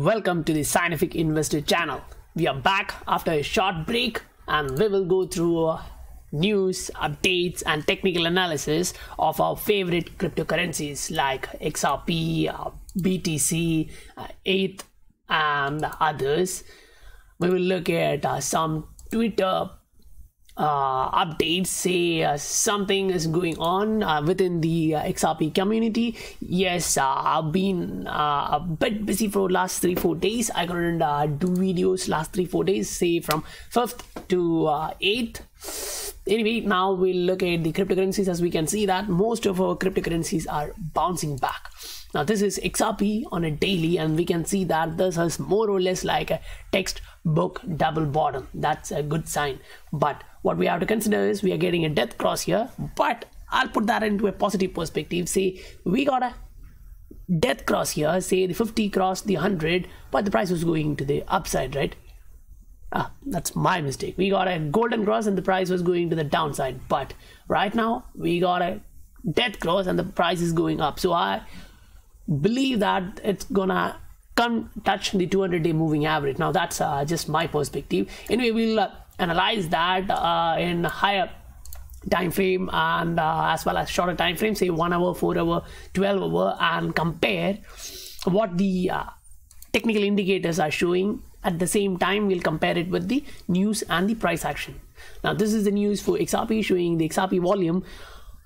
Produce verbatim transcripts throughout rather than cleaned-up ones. Welcome to the Scientific Investor channel. We are back after a short break and we will go through news, updates and technical analysis of our favorite cryptocurrencies like X R P, B T C, E T H and others. We will look at uh, some Twitter uh, updates, say uh, something is going on uh, within the uh, X R P community. Yes, uh, I've been uh, a bit busy for last three four days. I couldn't uh, do videos last three four days, say from fifth to uh, eighth. Anyway, now we'll look at the cryptocurrencies. As we can see that most of our cryptocurrencies are bouncing back. Now this is X R P on a daily and we can see that this is more or less like a textbook double bottom. That's a good sign. But what we have to consider is we are getting a death cross here, but I'll put that into a positive perspective. Say we got a death cross here, say the fifty crossed the one hundred, but the price was going to the upside, right? Ah, that's my mistake. We got a golden cross and the price was going to the downside, but right now we got a death cross and the price is going up. So I believe that it's gonna come touch the two hundred day moving average. Now that's uh, just my perspective. Anyway, we'll uh, analyze that uh, in higher time frame and uh, as well as shorter time frame, say one hour, four hour, twelve hour, and compare what the uh, technical indicators are showing. At the same time, we'll compare it with the news and the price action. Now this is the news for X R P, showing the X R P volume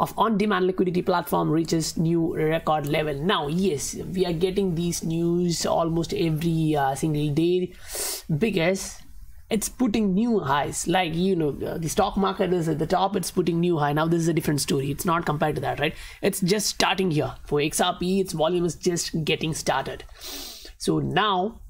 of on-demand liquidity platform reaches new record level. Now yes, we are getting these news almost every uh, single day because it's putting new highs. Like, you know, the stock market is at the top, it's putting new high. Now this is a different story. It's not compared to that, right? It's just starting here. For X R P, its volume is just getting started. So now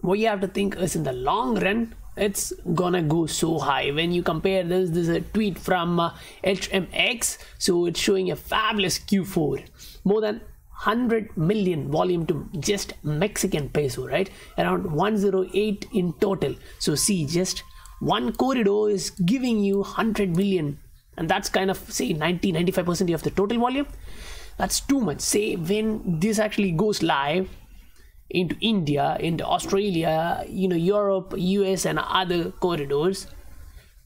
what you have to think is, in the long run, it's gonna go so high. When you compare this, this is a tweet from uh, H M X. So it's showing a fabulous Q four, more than one hundred million volume to just Mexican peso, right? Around one oh eight in total. So see, just one corridor is giving you one hundred million, and that's kind of, say, ninety ninety-five percent of the total volume. That's too much. Say when this actually goes live into India, into Australia, you know, Europe, U S and other corridors,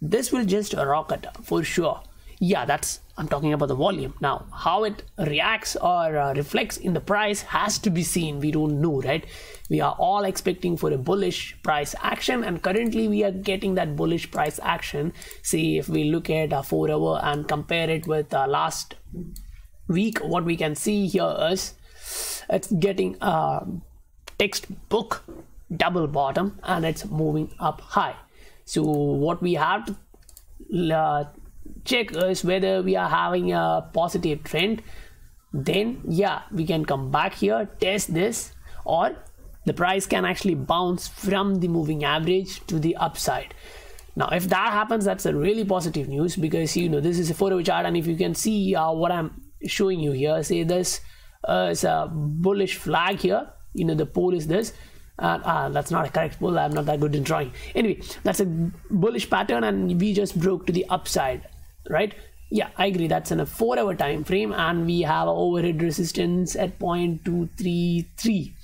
this will just rocket for sure. Yeah, that's, I'm talking about the volume. Now how it reacts or uh, reflects in the price has to be seen. We don't know, right? We are all expecting for a bullish price action, and currently we are getting that bullish price action. See, if we look at a four hour and compare it with uh, last week, what we can see here is it's getting uh, textbook double bottom and it's moving up high. So what we have to uh, check is whether we are having a positive trend. Then yeah, we can come back here, test this, or the price can actually bounce from the moving average to the upside. Now if that happens, that's a really positive news, because, you know, this is a four hour chart, and if you can see uh, what I'm showing you here, say this uh, is a bullish flag here. You know, the pole is this, uh, uh, that's not a correct pole, I'm not that good in drawing. Anyway, that's a bullish pattern and we just broke to the upside, right? Yeah, I agree, that's in a four hour time frame, and we have an overhead resistance at zero point two three three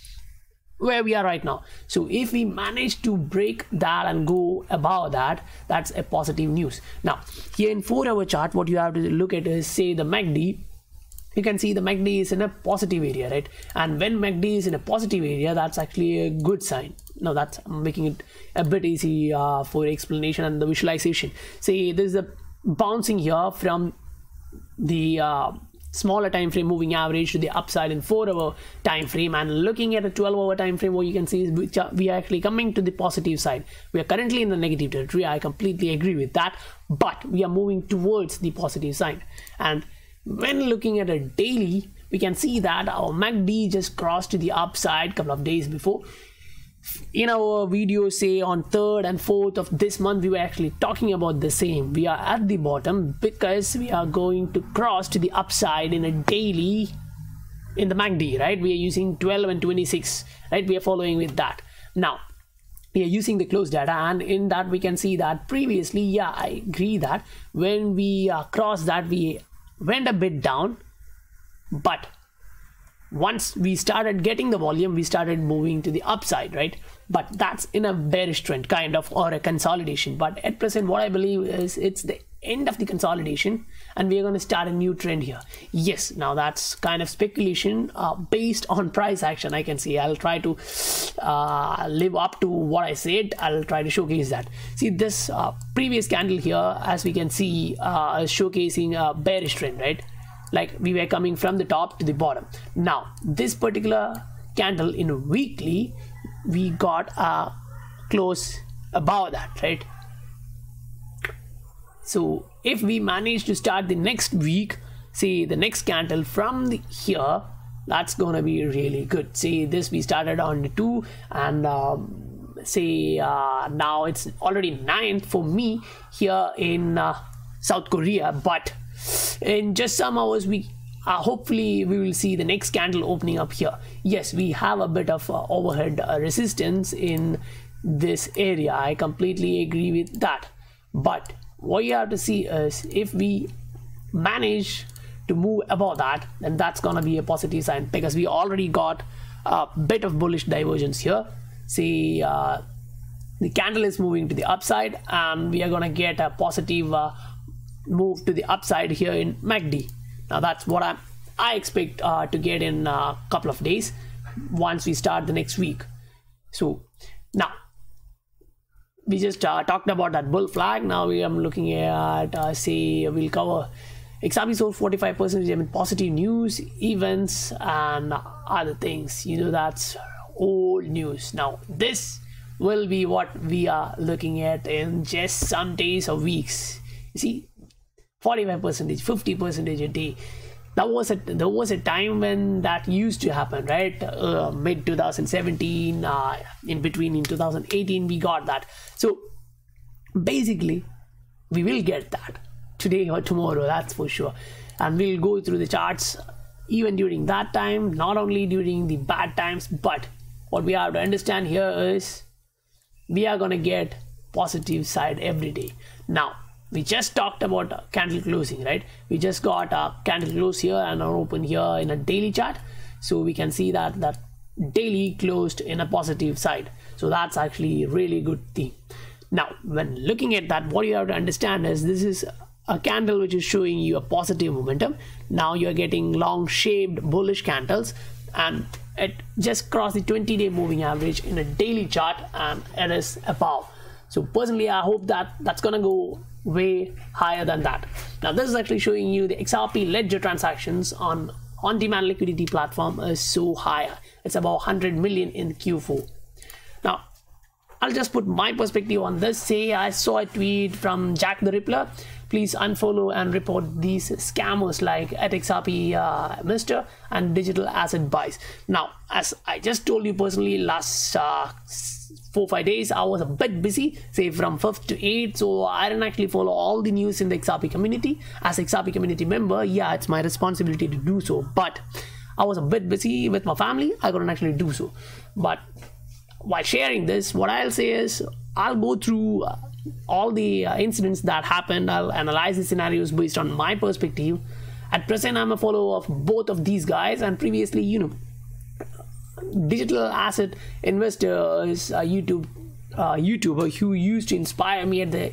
where we are right now. So if we manage to break that and go above that, that's a positive news. Now here in four hour chart, what you have to look at is, say, the M A C D. You can see the M A C D is in a positive area, right? And when M A C D is in a positive area, that's actually a good sign. Now that's making it a bit easy uh, for explanation and the visualization. See, this is a bouncing here from the uh, smaller time frame moving average to the upside in four hour time frame, and looking at a twelve hour time frame, what you can see is we, we are actually coming to the positive side. We are currently in the negative territory, I completely agree with that, but we are moving towards the positive side. And when looking at a daily, we can see that our M A C D just crossed to the upside a couple of days before. In our video, say on third and fourth of this month, we were actually talking about the same. We are at the bottom because we are going to cross to the upside in a daily in the M A C D, right? We are using twelve and twenty-six, right? We are following with that. Now we are using the close data, and in that we can see that previously, yeah, I agree that when we uh, cross that, we went a bit down, but once we started getting the volume, we started moving to the upside, right? But that's in a bearish trend kind of, or a consolidation. But at present, what I believe is it's the end of the consolidation and we're going to start a new trend here. Yes, now that's kind of speculation uh, based on price action. I can see I'll try to uh, live up to what I said. I'll try to showcase that. See this uh, previous candle here, as we can see, uh, showcasing a bearish trend, right? Like we were coming from the top to the bottom. Now this particular candle in weekly, we got a close above that, right? So if we manage to start the next week, see the next candle from the here, that's gonna be really good. See this, we started on the two, and um, say uh, now it's already nine for me here in uh, South Korea. But in just some hours, we uh, hopefully we will see the next candle opening up here. Yes, we have a bit of uh, overhead uh, resistance in this area. I completely agree with that, but what you have to see is if we manage to move above that, then that's gonna be a positive sign, because we already got a bit of bullish divergence here. See uh, the candle is moving to the upside and we are gonna get a positive uh, move to the upside here in M A C D. Now that's what I I expect uh, to get in a couple of days once we start the next week. So now we just uh, talked about that bull flag. Now we are looking at uh, say we'll cover X R P sold forty-five percent. I mean, positive news, events, and other things. You know, that's old news. Now this will be what we are looking at in just some days or weeks. You see, forty-five percent, fifty percent a day. That was a there was a time when that used to happen, right? Uh, mid two thousand seventeen, uh, in between in two thousand eighteen, we got that. So basically, we will get that today or tomorrow, that's for sure. And we'll go through the charts even during that time, not only during the bad times. But what we have to understand here is we are gonna get positive side every day. Now, we just talked about candle closing, right? We just got a candle close here and an open here in a daily chart. So we can see that that daily closed in a positive side. So that's actually a really good thing. Now, when looking at that, what you have to understand is this is a candle which is showing you a positive momentum. Now you're getting long shaped bullish candles, and it just crossed the twenty day moving average in a daily chart, and it is above. So personally, I hope that that's gonna go way higher than that. Now this is actually showing you the X R P ledger transactions on on-demand liquidity platform is so higher. It's about one hundred million in Q four. Now I'll just put my perspective on this. Say I saw a tweet from Jack the Rippler, please unfollow and report these scammers like at X R P uh, Mister and digital asset buys. Now as I just told you personally, last uh, four five days I was a bit busy, say from fifth to eighth, so I didn't actually follow all the news in the X R P community. As X R P community member, yeah, it's my responsibility to do so, but I was a bit busy with my family, I couldn't actually do so. But while sharing this, what I'll say is I'll go through uh, all the uh, incidents that happened. I'll analyze the scenarios based on my perspective. At present, I'm a follower of both of these guys, and previously, you know, Digital Asset Investor is a YouTube uh, YouTuber who used to inspire me at the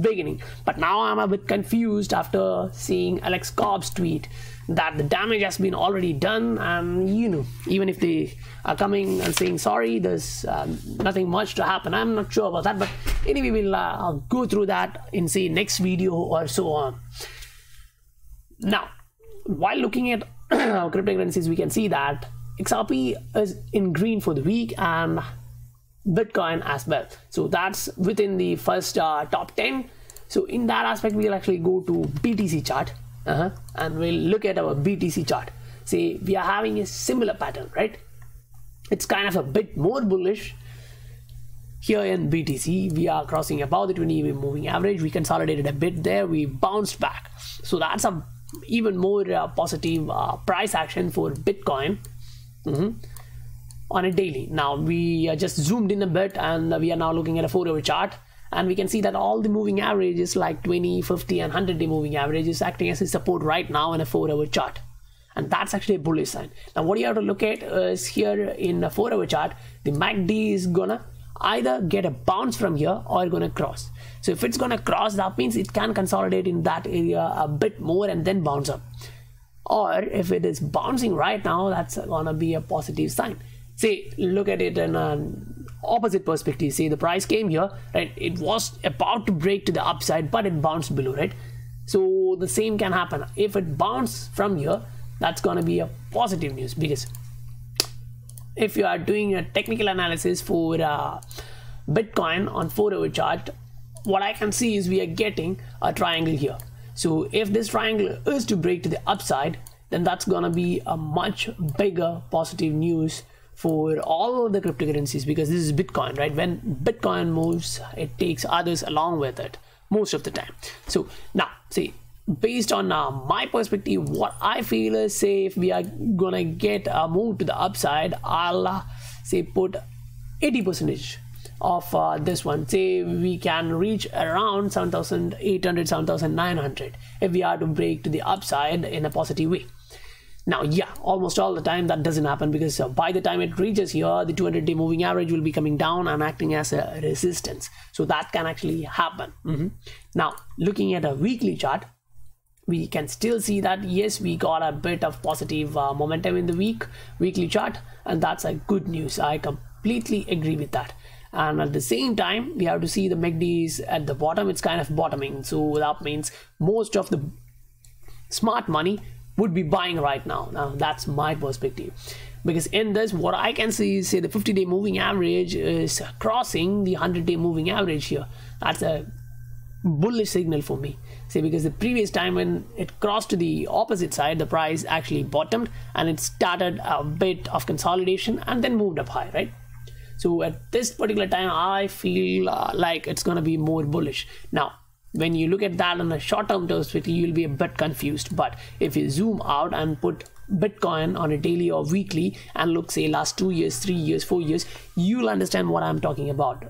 beginning. But now I'm a bit confused after seeing Alex Cobb's tweet that the damage has been already done, and you know, even if they are coming and saying sorry, there's uh, nothing much to happen. I'm not sure about that, but anyway, we'll uh, go through that in say next video or so on. Now while looking at cryptocurrencies, we can see that X R P is in green for the week and Bitcoin as well. So that's within the first uh, top ten. So in that aspect, we'll actually go to B T C chart uh-huh, and we'll look at our B T C chart. Say we are having a similar pattern, right? It's kind of a bit more bullish here in B T C. We are crossing above the twenty day moving average. We consolidated a bit there. We bounced back. So that's a even more uh, positive uh, price action for Bitcoin. Mm-hmm. On a daily. Now we uh, just zoomed in a bit, and uh, we are now looking at a four hour chart, and we can see that all the moving averages like twenty, fifty and one hundred day moving average is acting as a support right now in a four hour chart. and that's actually a bullish sign. Now what you have to look at is here in a four hour chart, the M A C D is gonna either get a bounce from here or gonna cross. So if it's gonna cross, that means it can consolidate in that area a bit more and then bounce up. Or if it is bouncing right now, that's gonna be a positive sign. See, look at it in an opposite perspective. See, the price came here, right? It was about to break to the upside, but it bounced below, right? So the same can happen. If it bounces from here, that's gonna be a positive news, because if you are doing a technical analysis for uh, Bitcoin on four hour chart, what I can see is we are getting a triangle here. So if this triangle is to break to the upside, then that's gonna be a much bigger positive news for all of the cryptocurrencies, because this is Bitcoin, right? When Bitcoin moves, it takes others along with it most of the time. So now see, based on uh, my perspective, what I feel is, say if we are gonna get a move to the upside, I'll uh, say put eighty percent of uh, this one. Say we can reach around seven thousand eight hundred, seven thousand nine hundred if we are to break to the upside in a positive way. Now yeah, almost all the time that doesn't happen, because uh, by the time it reaches here, the two hundred day moving average will be coming down and acting as a resistance, so that can actually happen. Mm-hmm. Now looking at a weekly chart, we can still see that yes, we got a bit of positive uh, momentum in the week weekly chart, and that's a good news. I completely agree with that. And at the same time, we have to see the M A C D is at the bottom. It's kind of bottoming, so that means most of the smart money would be buying right now. Now that's my perspective, because in this, what I can see is, say the fifty day moving average is crossing the one hundred day moving average here. That's a bullish signal for me. See, because the previous time when it crossed to the opposite side, the price actually bottomed and it started a bit of consolidation and then moved up high, right? So at this particular time, I feel uh, like it's going to be more bullish. Now when you look at that on a short-term perspective, you'll be a bit confused. But if you zoom out and put Bitcoin on a daily or weekly and look, say last two years, three years, four years, you'll understand what I'm talking about.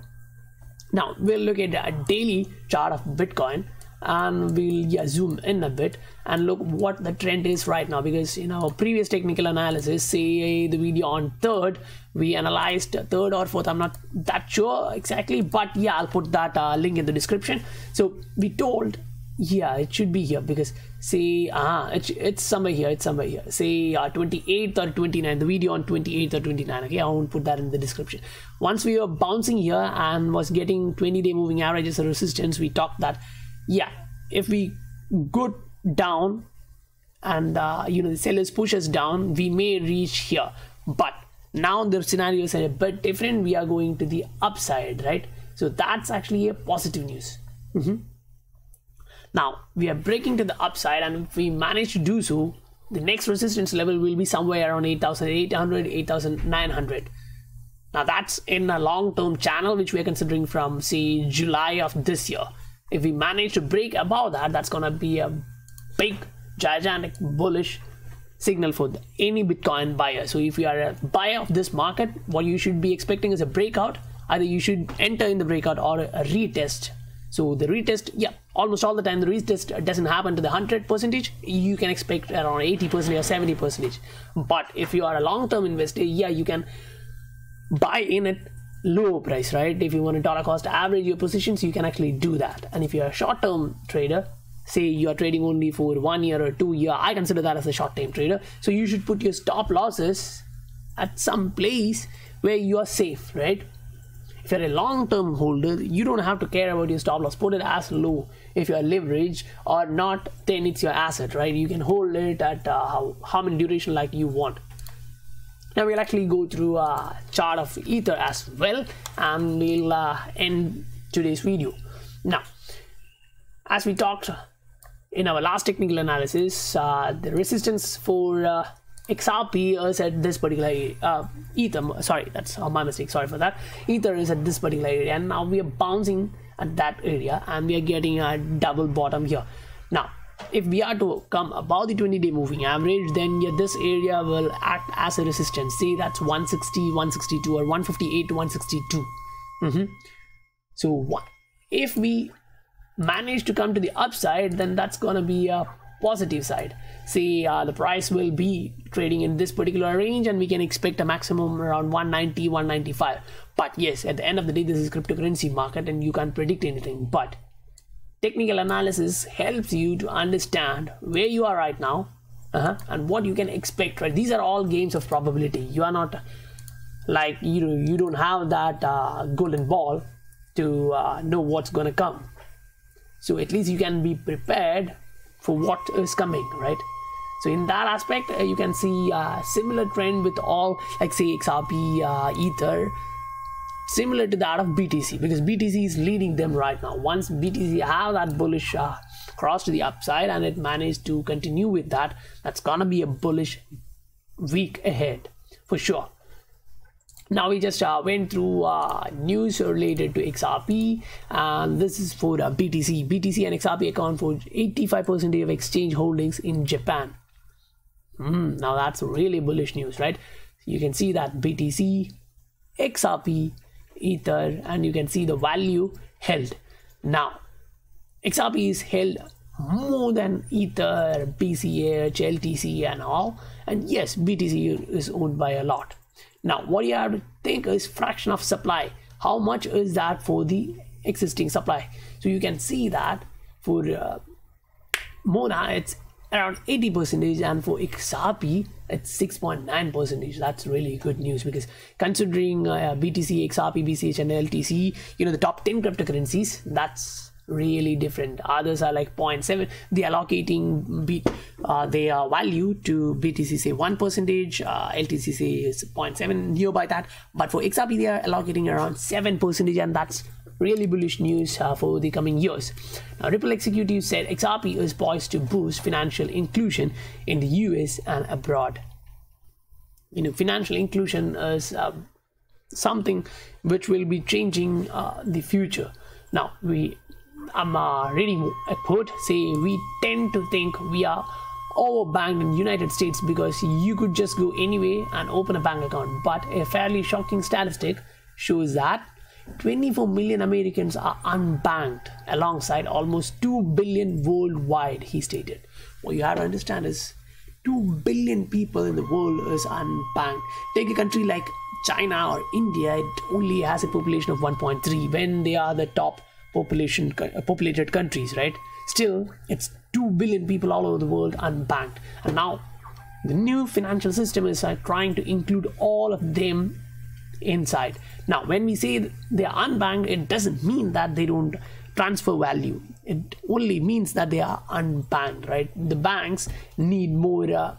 Now we'll look at a daily chart of Bitcoin, and we'll yeah, zoom in a bit and look what the trend is right now. Because in our previous technical analysis, say the video on third, we analyzed third or fourth, I'm not that sure exactly, but yeah, I'll put that uh, link in the description. So we told, yeah, it should be here, because say uh, it, it's somewhere here, it's somewhere here, say uh, twenty-eighth or twenty-ninth, the video on twenty-eighth or twenty-ninth. Okay, I won't put that in the description. Once we were bouncing here and was getting twenty day moving average as a resistance, we talked that yeah, if we go down and uh, you know, the sellers push us down, we may reach here. But now the scenarios are a bit different. We are going to the upside, right? So that's actually a positive news. Mm-hmm. Now we are breaking to the upside, and if we manage to do so, the next resistance level will be somewhere around eight thousand eight hundred, eight thousand nine hundred. Now that's in a long-term channel, which we are considering from say July of this year. If we manage to break above that, that's gonna be a big gigantic bullish signal for the, any Bitcoin buyer. So if you are a buyer of this market, what you should be expecting is a breakout. Either you should enter in the breakout or a, a retest. So the retest, yeah, almost all the time the retest doesn't happen to the one hundred percent. You can expect around eighty percent or seventy percent. But if you are a long-term investor, yeah, you can buy in it low price, right? If you want to dollar cost average your positions, you can actually do that. And if you're a short-term trader, say you're trading only for one year or two year, I consider that as a short-term trader. So you should put your stop losses at some place where you are safe, right? If you're a long-term holder, you don't have to care about your stop loss. Put it as low. If you're leveraged or not, then it's your asset, right? You can hold it at uh, how, how many duration like you want. Now we'll actually go through a chart of Ether as well, and we'll uh, end today's video. Now, as we talked in our last technical analysis, uh, the resistance for uh, X R P is at this particular uh, Ether. Sorry, that's my mistake. Sorry for that. Ether is at this particular area, and now we are bouncing at that area, and we are getting a double bottom here. Now, if we are to come above the twenty day moving average, then yeah, this area will act as a resistance. See, that's one sixty, one sixty-two or one fifty-eight to one sixty-two. Mm-hmm. So what if we manage to come to the upside, then that's gonna be a positive side. See, uh, the price will be trading in this particular range, and we can expect a maximum around one ninety, one ninety-five. But yes, at the end of the day, this is cryptocurrency market and you can't predict anything. But technical analysis helps you to understand where you are right now uh-huh, and what you can expect, right? These are all games of probability. You are not like, you know, you don't have that uh, golden ball to uh, know what's going to come. So at least you can be prepared for what is coming, right? So in that aspect, uh, you can see a similar trend with all, like say X R P, uh, Ether, similar to that of B T C, because B T C is leading them right now. Once B T C have that bullish uh, cross to the upside and it managed to continue with that, that's gonna be a bullish week ahead for sure. Now we just uh, went through uh, news related to X R P, and this is for uh, B T C. B T C and X R P account for eighty-five percent of exchange holdings in Japan. Mm, now that's really bullish news, right? You can see that B T C, X R P, Ether, and you can see the value held. Now X R P is held more than Ether, B C H, L T C and all, and yes, B T C is owned by a lot. Now what you have to think is fraction of supply. How much is that for the existing supply? So you can see that for uh, Mona it's around eighty percent, and for X R P it's six point nine percent. That's really good news, because considering uh, B T C, X R P, B C H and L T C, you know, the top ten cryptocurrencies, that's really different. Others are like zero point seven. They allocating bit uh, their value to B T C, say one percent, uh, L T C say is zero point seven, nearby that. But for X R P, they are allocating around seven percent, and that's really bullish news uh, for the coming years. Now Ripple executive said X R P is poised to boost financial inclusion in the U S and abroad. You know, financial inclusion is uh, something which will be changing uh, the future. Now we I'm uh, reading a quote, say we tend to think we are overbanked in the United States because you could just go anyway and open a bank account, but a fairly shocking statistic shows that twenty-four million Americans are unbanked alongside almost two billion worldwide, he stated. What you have to understand is two billion people in the world is unbanked. Take a country like China or India, it only has a population of one point three when they are the top population uh, populated countries, right? Still, it's two billion people all over the world unbanked. And now the new financial system is uh, trying to include all of them inside. Now when we say they are unbanked, it doesn't mean that they don't transfer value. It only means that they are unbanked, right? The banks need more uh,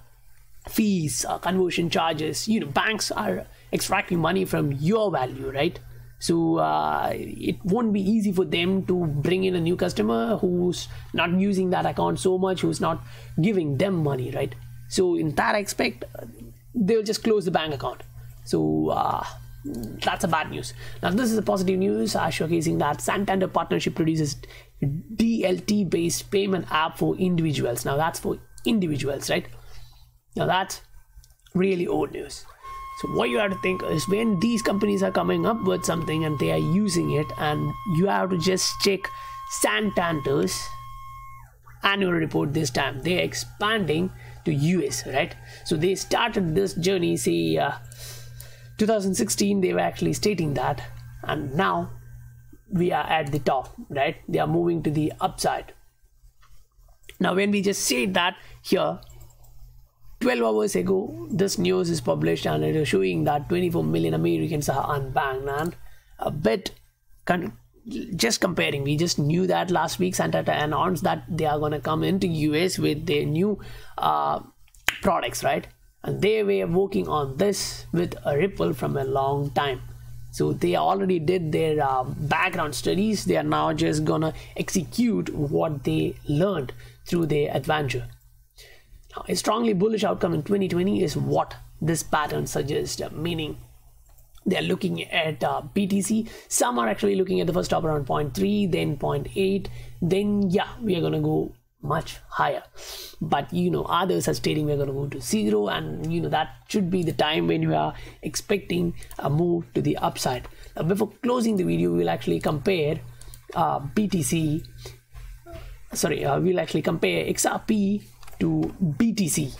fees, uh, conversion charges. You know, banks are extracting money from your value, right? So uh, it won't be easy for them to bring in a new customer who's not using that account so much, who's not giving them money, right? So in that aspect, they'll just close the bank account. So uh, that's a bad news. Now this is a positive news, uh, showcasing that Santander partnership produces D L T based payment app for individuals. Now that's for individuals, right? Now that's really old news. So what you have to think is, when these companies are coming up with something and they are using it, and you have to just check Santander's annual report this time. They are expanding to U S, right? So they started this journey, say uh, two thousand sixteen, they were actually stating that, and now we are at the top, right? They are moving to the upside. Now when we just say that here, twelve hours ago, this news is published, and it is showing that twenty-four million Americans are unbanked, and a bit con just comparing. We just knew that last week Santander announced that they are going to come into U S with their new uh, products, right? And they were working on this with a Ripple from a long time. So they already did their uh, background studies. They are now just going to execute what they learned through their adventure. A strongly bullish outcome in twenty twenty is what this pattern suggests, meaning they're looking at uh, B T C. Some are actually looking at the first top around zero point three, then zero point eight, then yeah, we are going to go much higher. But you know, others are stating we're going to go to zero, and you know, that should be the time when you are expecting a move to the upside. Now before closing the video, we'll actually compare uh, B T C, sorry, uh, we'll actually compare X R P to B T C,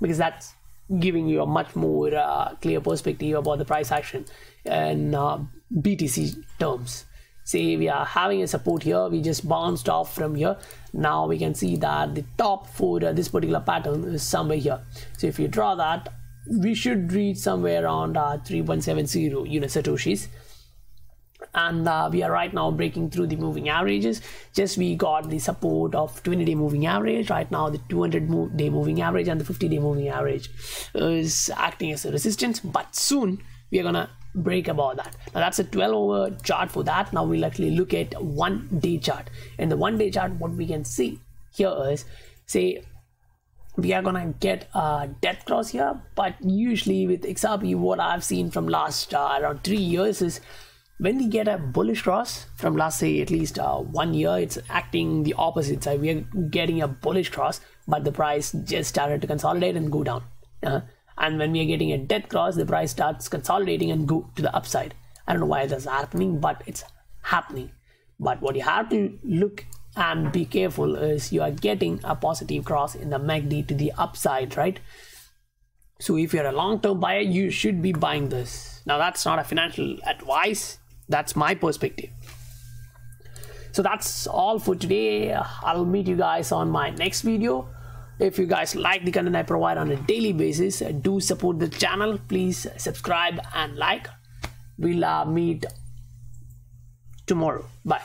because that's giving you a much more uh, clear perspective about the price action in uh, B T C terms. Say we are having a support here, we just bounced off from here. Now we can see that the top for uh, this particular pattern is somewhere here. So if you draw that, we should reach somewhere around uh, three point seven zero unit satoshis, and uh, we are right now breaking through the moving averages. Just we got the support of twenty day moving average right now, the two hundred day moving average and the fifty day moving average is acting as a resistance, but soon we are gonna break above that. Now that's a twelve hour chart for that. Now we'll actually look at one day chart. In the one day chart, what we can see here is, say we are gonna get a death cross here, but usually with X R P, what I've seen from last uh, around three years is, when we get a bullish cross from last, say, at least uh, one year, it's acting the opposite side. We are getting a bullish cross, but the price just started to consolidate and go down. Uh, and when we are getting a death cross, the price starts consolidating and go to the upside. I don't know why that's happening, but it's happening. But what you have to look and be careful is, you are getting a positive cross in the M A C D to the upside, right? So if you're a long-term buyer, you should be buying this. Now that's not a financial advice. That's my perspective. So that's all for today. I'll meet you guys on my next video. If you guys like the content I provide on a daily basis, do support the channel. Please subscribe and like. We'll uh, meet tomorrow. Bye.